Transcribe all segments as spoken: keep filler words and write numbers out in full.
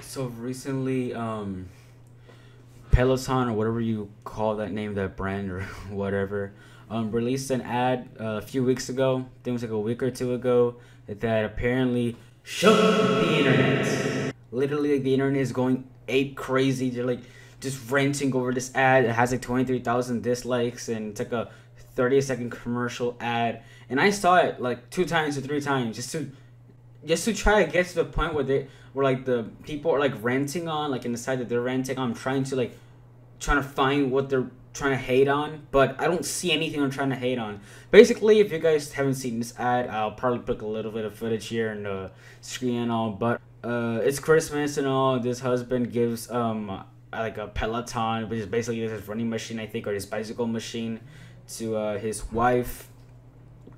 So recently, um, Peloton, or whatever you call that name, that brand or whatever, um, released an ad uh, a few weeks ago. I think it was like a week or two ago, that apparently shook the internet. Literally, like, the internet is going ape crazy. They're like just ranting over this ad. It has like twenty-three thousand dislikes, and it's like a thirty second commercial ad. And I saw it like two times or three times just to just to try to get to the point where they where like the people are like ranting on, like in the side that they're ranting on, I'm trying to like trying to find what they're trying to hate on, but I don't see anything I'm trying to hate on. Basically, if you guys haven't seen this ad, I'll probably pick a little bit of footage here and uh screen and all, but uh it's Christmas and all. This husband gives um like a Peloton, which is basically his running machine, I think, or his bicycle machine, to uh his wife.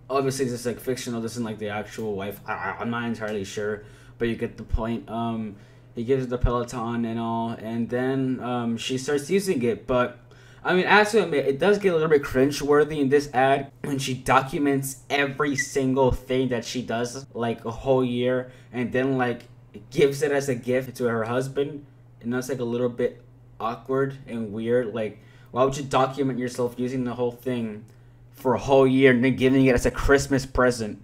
Obviously, this is like fictional, this isn't like the actual wife. I, I'm not entirely sure, but you get the point. Um, he gives her the Peloton and all, and then um, she starts using it. But I mean, I have to admit, it does get a little bit cringeworthy in this ad when she documents every single thing that she does, like a whole year, and then like gives it as a gift to her husband. And that's like a little bit awkward and weird. Like, why would you document yourself using the whole thing for a whole year and then giving it as a Christmas present?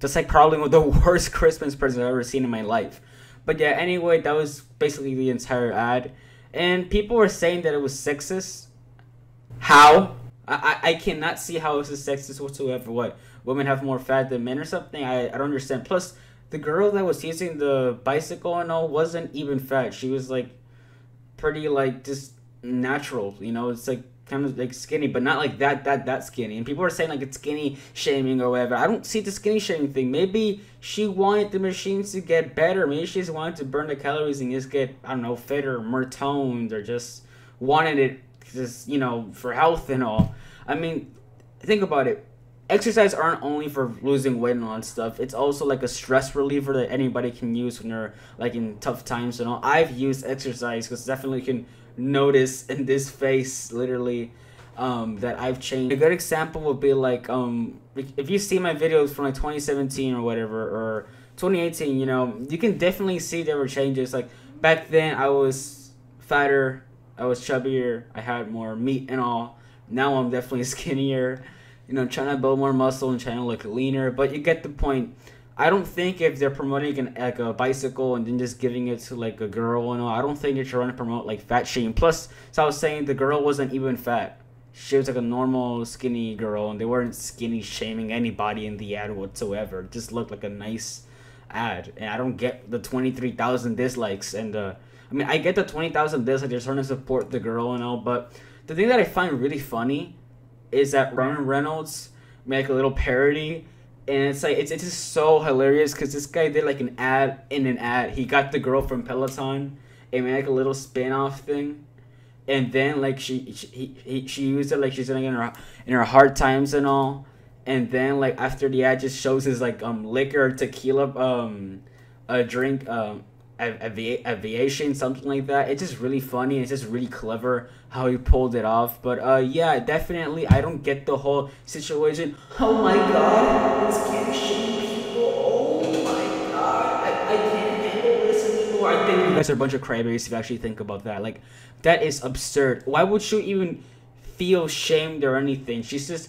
That's like probably one of the worst Christmas presents I've ever seen in my life. But yeah, anyway, that was basically the entire ad. And people were saying that it was sexist. How? I, I, I cannot see how this is sexist whatsoever. What, women have more fat than men or something? I, I don't understand. Plus, the girl that was using the bicycle and all wasn't even fat. She was like pretty like just natural, you know? It's like kind of like skinny, but not like that that that skinny. And people are saying like it's skinny shaming or whatever. I don't see the skinny shaming thing. Maybe she wanted the machines to get better. Maybe she just wanted to burn the calories and just get, I don't know, fitter, more toned, or just wanted it just, you know, for health and all. I mean, think about it. Exercise aren't only for losing weight and all that stuff. It's also like a stress reliever that anybody can use when they're like in tough times and all. I've used exercise because definitely can notice in this face literally um that I've changed. A good example would be like um if you see my videos from like twenty seventeen or whatever, or twenty eighteen, you know, you can definitely see there were changes. Like back then I was fatter, I was chubbier, I had more meat and all. Now I'm definitely skinnier, you know, trying to build more muscle and trying to look leaner, but you get the point. I don't think if they're promoting an, like a bicycle and then just giving it to like a girl and all, I don't think you're trying to promote like fat shaming. Plus, so I was saying, the girl wasn't even fat. She was like a normal skinny girl, and they weren't skinny shaming anybody in the ad whatsoever. It just looked like a nice ad. And I don't get the twenty-three thousand dislikes. And uh, I mean, I get the twenty thousand dislikes. They're trying to support the girl and all. But the thing that I find really funny is that Ryan Reynolds made like a little parody. And it's like, it's, it's just so hilarious because this guy did like an ad in an ad. He got the girl from Peloton and made like a little spin-off thing. And then like she she, he, he, she used it like she's in her, in her hard times and all. And then like after the ad just shows his like um liquor, tequila, um a drink, um avi aviation, something like that. It's just really funny, and it's just really clever how he pulled it off. But uh yeah, definitely I don't get the whole situation. Oh my god, it's skinny shaming people. Oh my god, I, I can't handle this anymore. I think you guys are a bunch of crybabies if you actually think about that. Like, that is absurd. Why would she even feel shamed or anything? She's just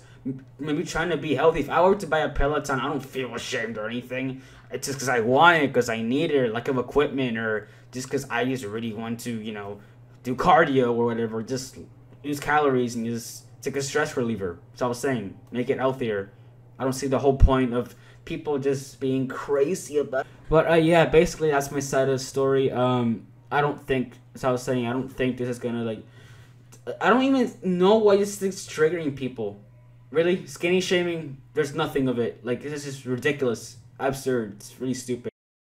maybe trying to be healthy. If I were to buy a Peloton, I don't feel ashamed or anything. It's just because I want it, because I need it, or lack of equipment, or just because I just really want to, you know, do cardio or whatever. Just use calories and just, it's like a stress reliever. That's all I was saying. Make it healthier. I don't see the whole point of people just being crazy about it. But uh, yeah, basically that's my side of the story. Um, I don't think, as I was saying, I don't think this is gonna like, I don't even know why this thing's triggering people. Really? Skinny shaming? There's nothing of it. Like, this is ridiculous. Absurd. It's really stupid.